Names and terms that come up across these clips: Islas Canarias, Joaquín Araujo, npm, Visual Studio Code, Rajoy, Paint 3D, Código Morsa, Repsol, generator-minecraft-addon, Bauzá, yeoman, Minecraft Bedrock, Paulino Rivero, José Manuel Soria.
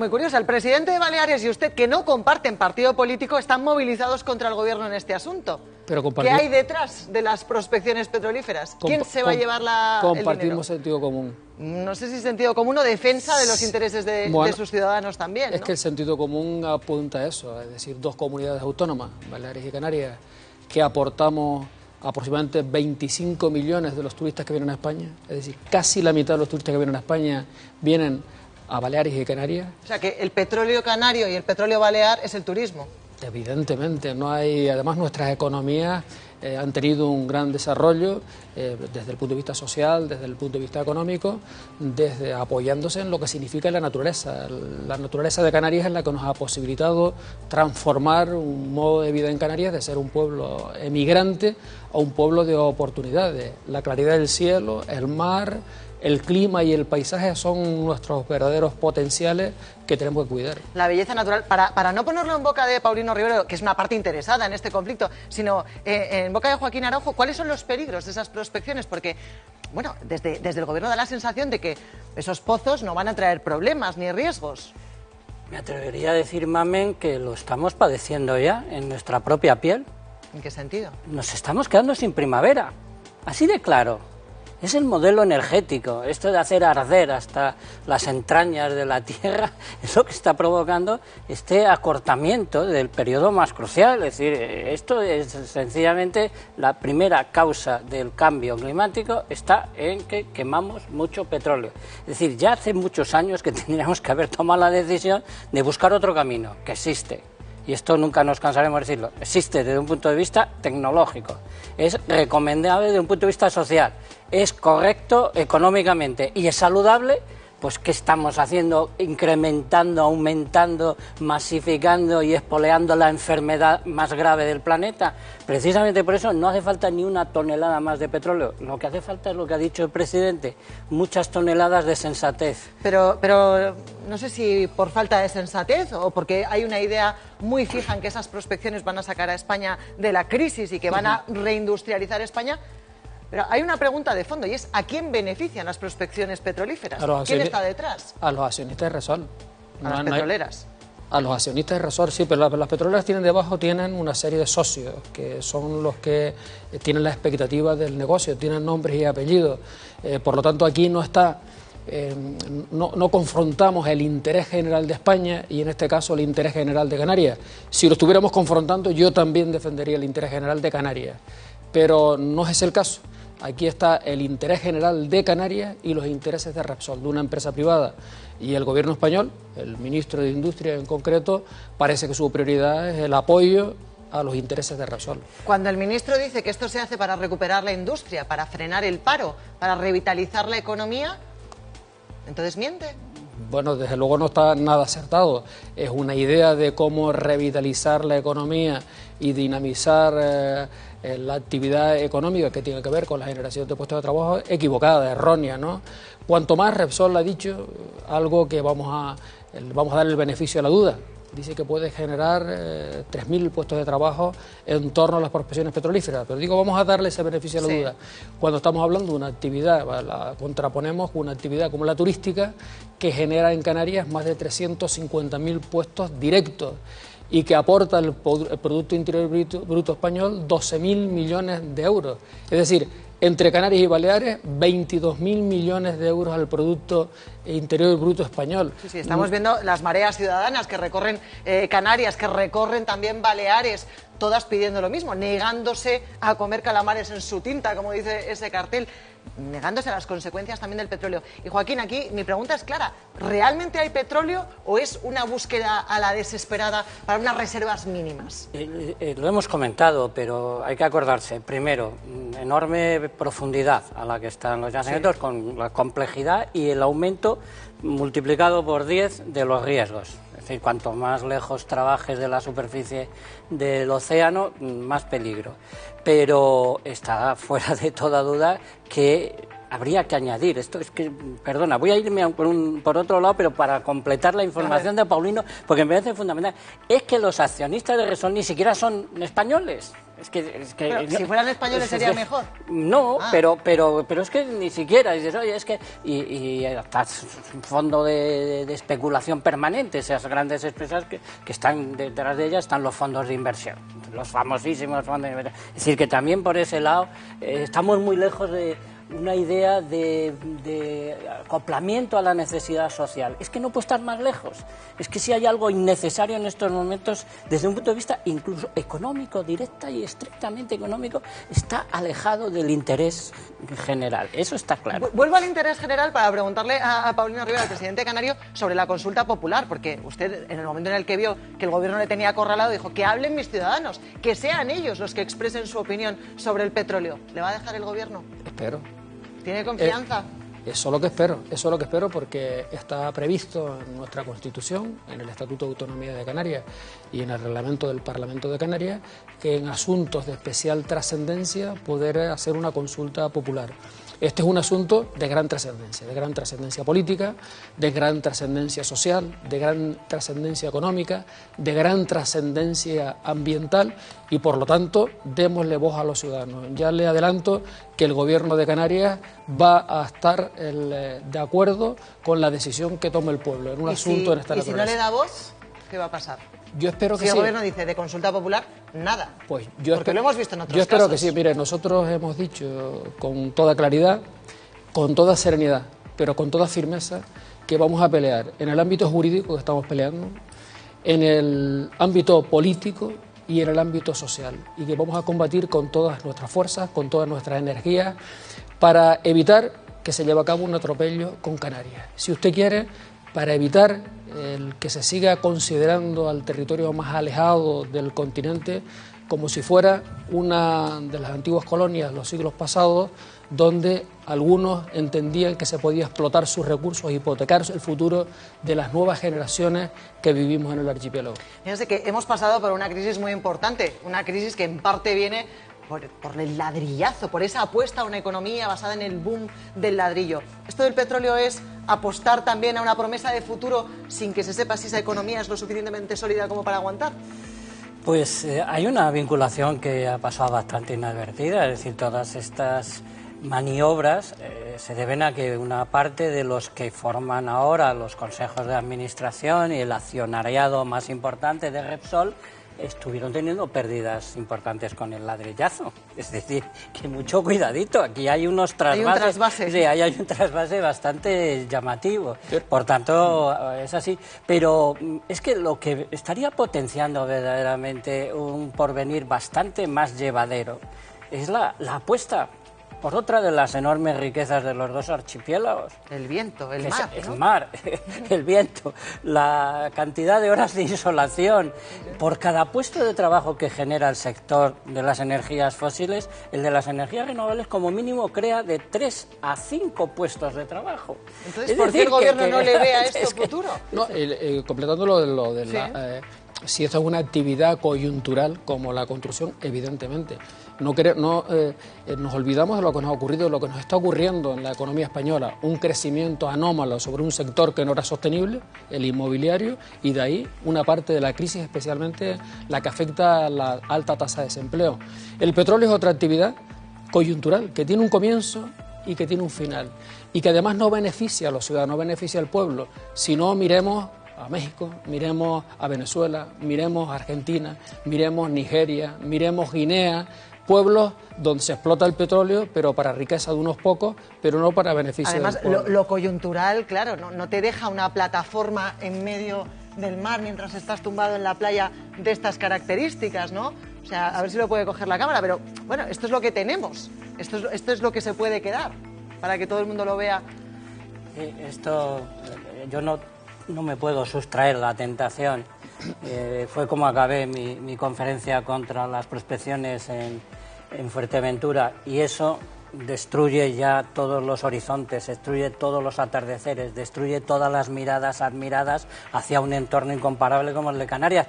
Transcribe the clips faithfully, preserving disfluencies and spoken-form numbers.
Muy curiosa, el presidente de Baleares y usted, que no comparten partido político, están movilizados contra el gobierno en este asunto. Pero ¿qué hay detrás de las prospecciones petrolíferas? ¿Quién se va a llevar la, compartimos el dinero? Sentido común. No sé si sentido común o defensa de los intereses de, bueno, de sus ciudadanos también, ¿no? Es que el sentido común apunta a eso, es decir, dos comunidades autónomas, Baleares y Canarias, que aportamos aproximadamente veinticinco millones de los turistas que vienen a España, es decir, casi la mitad de los turistas que vienen a España vienen a Baleares y Canarias. O sea que el petróleo canario y el petróleo balear es el turismo. Evidentemente, no hay. Además, nuestras economías eh, han tenido un gran desarrollo eh, desde el punto de vista social, desde el punto de vista económico, desde apoyándose en lo que significa la naturaleza. La naturaleza de Canarias es la que nos ha posibilitado transformar un modo de vida en Canarias de ser un pueblo emigrante a un pueblo de oportunidades. La claridad del cielo, el mar, el clima y el paisaje son nuestros verdaderos potenciales que tenemos que cuidar. La belleza natural, para, para no ponerlo en boca de Paulino Rivero, que es una parte interesada en este conflicto, sino eh, en boca de Joaquín Araujo, ¿cuáles son los peligros de esas prospecciones? Porque, bueno, desde, desde el gobierno da la sensación de que esos pozos no van a traer problemas ni riesgos. Me atrevería a decir, Mamen, que lo estamos padeciendo ya en nuestra propia piel. ¿En qué sentido? Nos estamos quedando sin primavera, así de claro. Es el modelo energético, esto de hacer arder hasta las entrañas de la tierra es lo que está provocando este acortamiento del periodo más crucial. Es decir, esto es sencillamente la primera causa del cambio climático, está en que quemamos mucho petróleo. Es decir, ya hace muchos años que tendríamos que haber tomado la decisión de buscar otro camino, que existe. Y esto nunca nos cansaremos de decirlo, existe desde un punto de vista tecnológico, es recomendable desde un punto de vista social, es correcto económicamente y es saludable. Pues ¿qué estamos haciendo? Incrementando, aumentando, masificando y espoleando la enfermedad más grave del planeta. Precisamente por eso no hace falta ni una tonelada más de petróleo. Lo que hace falta es lo que ha dicho el presidente, muchas toneladas de sensatez. Pero, pero no sé si por falta de sensatez o porque hay una idea muy fija en que esas prospecciones van a sacar a España de la crisis y que van a reindustrializar España. Pero hay una pregunta de fondo y es ¿a quién benefician las prospecciones petrolíferas? ¿Quién está detrás? A los accionistas de Repsol. A no, las petroleras. No hay, a los accionistas de Repsol, sí, pero las, las petroleras tienen debajo tienen una serie de socios que son los que tienen las expectativas del negocio, tienen nombres y apellidos. Eh, por lo tanto, aquí no está... Eh, no, no confrontamos el interés general de España y en este caso el interés general de Canarias. Si lo estuviéramos confrontando, yo también defendería el interés general de Canarias. Pero no es el caso. Aquí está el interés general de Canarias y los intereses de Repsol, de una empresa privada. Y el gobierno español, el ministro de Industria en concreto, parece que su prioridad es el apoyo a los intereses de Repsol. Cuando el ministro dice que esto se hace para recuperar la industria, para frenar el paro, para revitalizar la economía, ¿entonces miente? Bueno, desde luego no está nada acertado. Es una idea de cómo revitalizar la economía y dinamizar eh, eh, la actividad económica que tiene que ver con la generación de puestos de trabajo equivocada, errónea, ¿no? Cuanto más Repsol ha dicho algo que vamos a, vamos a dar el beneficio de la duda. Dice que puede generar eh, tres mil puestos de trabajo en torno a las prospecciones petrolíferas. Pero digo, vamos a darle ese beneficio a la sí. duda. Cuando estamos hablando de una actividad, la contraponemos con una actividad como la turística, que genera en Canarias más de trescientos cincuenta mil puestos directos y que aporta al Producto Interior Bruto, Bruto Español doce mil millones de euros. Es decir, entre Canarias y Baleares, veintidós mil millones de euros al Producto Interior Bruto Español. Sí, sí, estamos viendo las mareas ciudadanas que recorren eh, Canarias, que recorren también Baleares, todas pidiendo lo mismo, negándose a comer calamares en su tinta, como dice ese cartel, negándose a las consecuencias también del petróleo. Y Joaquín, aquí mi pregunta es clara, ¿realmente hay petróleo o es una búsqueda a la desesperada para unas reservas mínimas? Eh, eh, lo hemos comentado, pero hay que acordarse, primero, enorme profundidad a la que están los yacimientos, sí, con la complejidad y el aumento multiplicado por diez de los riesgos. Es decir, cuanto más lejos trabajes de la superficie del océano, más peligro. Pero está fuera de toda duda que habría que añadir, esto es que, perdona, voy a irme por, un, por otro lado, pero para completar la información de Paulino, porque me parece fundamental, es que los accionistas de Repsol ni siquiera son españoles. Es que, es que pero, si fueran españoles es, sería es, mejor. No, ah. pero, pero, pero es que ni siquiera. Dices, oye, es que. Y, y hasta un fondo de, de especulación permanente. Esas grandes empresas que, que están detrás de ellas están los fondos de inversión. Los famosísimos fondos de inversión. Es decir, que también por ese lado eh, estamos muy lejos de una idea de, de acoplamiento a la necesidad social. Es que no puede estar más lejos. Es que si hay algo innecesario en estos momentos, desde un punto de vista incluso económico, directa y estrictamente económico, está alejado del interés general. Eso está claro. Vuelvo al interés general para preguntarle a, a Paulino Rivero, al presidente canario, sobre la consulta popular, porque usted, en el momento en el que vio que el gobierno le tenía acorralado, dijo que hablen mis ciudadanos, que sean ellos los que expresen su opinión sobre el petróleo. ¿Le va a dejar el gobierno? Espero. ¿Tiene confianza? Eh, eso es lo que espero, eso es lo que espero porque está previsto en nuestra Constitución, en el Estatuto de Autonomía de Canarias y en el Reglamento del Parlamento de Canarias, que en asuntos de especial trascendencia poder hacer una consulta popular. Este es un asunto de gran trascendencia, de gran trascendencia política, de gran trascendencia social, de gran trascendencia económica, de gran trascendencia ambiental y, por lo tanto, démosle voz a los ciudadanos. Ya le adelanto que el Gobierno de Canarias va a estar el, de acuerdo con la decisión que tome el pueblo en un asunto si, en esta naturaleza. ¿Y si no le da voz, qué va a pasar? Yo espero que sí. Si el gobierno dice de consulta popular, nada. Pues yo porque lo hemos visto en otros casos. Yo espero que sí. Mire, nosotros hemos dicho con toda claridad, con toda serenidad, pero con toda firmeza, que vamos a pelear en el ámbito jurídico que estamos peleando, en el ámbito político y en el ámbito social. Y que vamos a combatir con todas nuestras fuerzas, con todas nuestras energías, para evitar que se lleve a cabo un atropello con Canarias. Si usted quiere, para evitar el que se siga considerando al territorio más alejado del continente como si fuera una de las antiguas colonias de los siglos pasados, donde algunos entendían que se podía explotar sus recursos, hipotecar el futuro de las nuevas generaciones que vivimos en el archipiélago. Fíjense que hemos pasado por una crisis muy importante, una crisis que en parte viene Por, por el ladrillazo, por esa apuesta a una economía basada en el boom del ladrillo. Esto del petróleo es apostar también a una promesa de futuro sin que se sepa si esa economía es lo suficientemente sólida como para aguantar. Pues eh, hay una vinculación que ha pasado bastante inadvertida, es decir, todas estas maniobras eh, se deben a que una parte de los que forman ahora los consejos de administración y el accionariado más importante de Repsol estuvieron teniendo pérdidas importantes con el ladrillazo. Es decir, que mucho cuidadito, aquí hay unos trasvases. Hay un trasvase. Sí, hay, hay un trasvase bastante llamativo. Por tanto, es así. Pero es que lo que estaría potenciando verdaderamente un porvenir bastante más llevadero es la, la apuesta por otra de las enormes riquezas de los dos archipiélagos. El viento, el mar, ¿no? El mar, el viento, la cantidad de horas de insolación. Por cada puesto de trabajo que genera el sector de las energías fósiles, el de las energías renovables como mínimo crea de tres a cinco puestos de trabajo. Entonces, ¿por qué el gobierno no le ve a esto futuro? No, eh, eh, completando lo de, lo de la... ¿Sí? Eh, si esto es una actividad coyuntural como la construcción, evidentemente. No, no eh, nos olvidamos de lo que nos ha ocurrido, de lo que nos está ocurriendo en la economía española, un crecimiento anómalo sobre un sector que no era sostenible, el inmobiliario, y de ahí una parte de la crisis, especialmente la que afecta a la alta tasa de desempleo. El petróleo es otra actividad coyuntural que tiene un comienzo y que tiene un final, y que además no beneficia a los ciudadanos, no beneficia al pueblo, si no miremos a México, miremos a Venezuela, miremos a Argentina, miremos Nigeria, miremos Guinea, pueblos donde se explota el petróleo, pero para riqueza de unos pocos, pero no para beneficio del pueblo. Además, lo, lo coyuntural, claro, no, no te deja una plataforma en medio del mar mientras estás tumbado en la playa de estas características, ¿no? O sea, a ver si lo puede coger la cámara, pero bueno, esto es lo que tenemos, esto es, esto es lo que se puede quedar, para que todo el mundo lo vea. Sí, esto, yo no... no me puedo sustraer la tentación. Eh, fue como acabé mi, mi conferencia contra las prospecciones en, en Fuerteventura, y eso destruye ya todos los horizontes, destruye todos los atardeceres, destruye todas las miradas admiradas hacia un entorno incomparable como el de Canarias.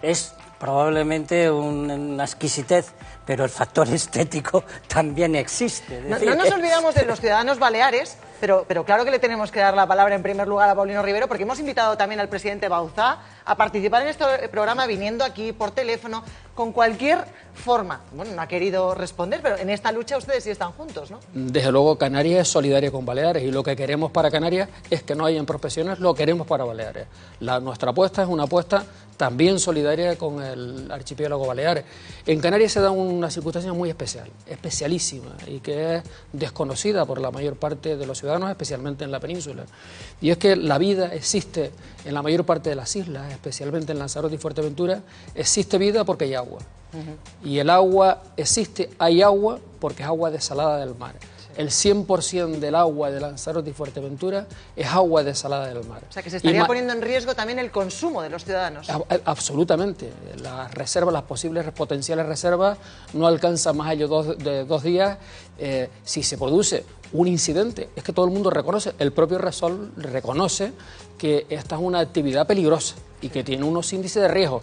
Es probablemente un, una exquisitez, pero el factor estético también existe. Es decir, no, no nos olvidamos de los ciudadanos baleares Pero, pero claro que le tenemos que dar la palabra en primer lugar a Paulino Rivero, porque hemos invitado también al presidente Bauzá a participar en este programa viniendo aquí por teléfono con cualquier forma. Bueno, no ha querido responder, pero en esta lucha ustedes sí están juntos, ¿no? Desde luego, Canarias es solidaria con Baleares, y lo que queremos para Canarias es que no hayan profesiones, lo queremos para Baleares. La, nuestra apuesta es una apuesta también solidaria con el archipiélago Baleares. En Canarias se da una circunstancia muy especial, especialísima, y que es desconocida por la mayor parte de los ciudadanos, especialmente en la península. Y es que la vida existe en la mayor parte de las islas, especialmente en Lanzarote y Fuerteventura. Existe vida porque hay agua. Uh-huh. Y el agua existe, hay agua porque es agua desalada del mar. El cien por ciento del agua de Lanzarote y Fuerteventura es agua desalada del mar. O sea, que se estaría poniendo en riesgo también el consumo de los ciudadanos. A absolutamente. Las reservas, las posibles potenciales reservas no alcanzan más allá dos, de dos días. Eh, si se produce un incidente, es que todo el mundo reconoce, el propio Repsol reconoce que esta es una actividad peligrosa y que tiene unos índices de riesgo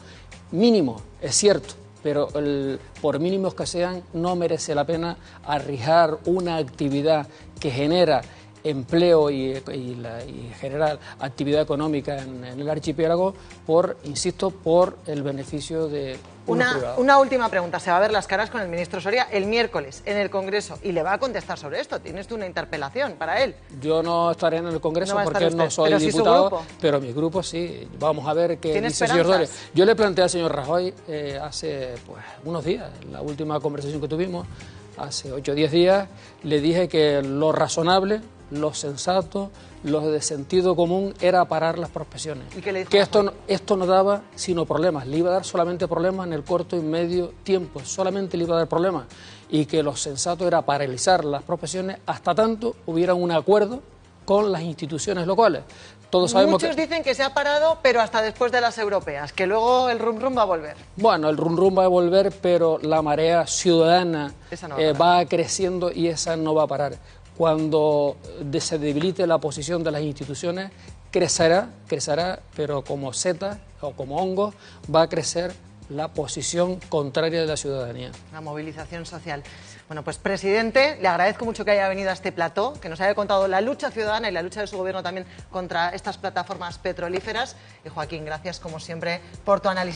mínimos, es cierto, pero el, por mínimos que sean, no merece la pena arriesgar una actividad que genera empleo y, y, la, y genera actividad económica en, en el archipiélago por, insisto, por el beneficio de unos privados. Una última pregunta. Se va a ver las caras con el ministro Soria el miércoles en el Congreso y le va a contestar sobre esto. Tienes tú una interpelación para él. Yo no estaré en el Congreso porque no soy diputado, pero mi grupo sí. Vamos a ver qué dice el señor Soria. Yo le planteé al señor Rajoy eh, hace pues, unos días, la última conversación que tuvimos, hace ocho o diez días, le dije que lo razonable, lo sensato, lo de sentido común era parar las prospecciones. ¿Y qué le dijo? Que esto no, esto no daba sino problemas, le iba a dar solamente problemas en el corto y medio tiempo, solamente le iba a dar problemas, y que lo sensato era paralizar las prospecciones hasta tanto hubiera un acuerdo con las instituciones locales. Todos sabemos Muchos que... dicen que se ha parado, pero hasta después de las europeas, que luego el rum rum va a volver. Bueno, el rum rum va a volver, pero la marea ciudadana no va, eh, va creciendo y esa no va a parar. Cuando se debilite la posición de las instituciones, crecerá, crecerá, pero como setas o como hongos, va a crecer la posición contraria de la ciudadanía. La movilización social. Bueno, pues presidente, le agradezco mucho que haya venido a este plató, que nos haya contado la lucha ciudadana y la lucha de su gobierno también contra estas plataformas petrolíferas. Y Joaquín, gracias como siempre por tu análisis.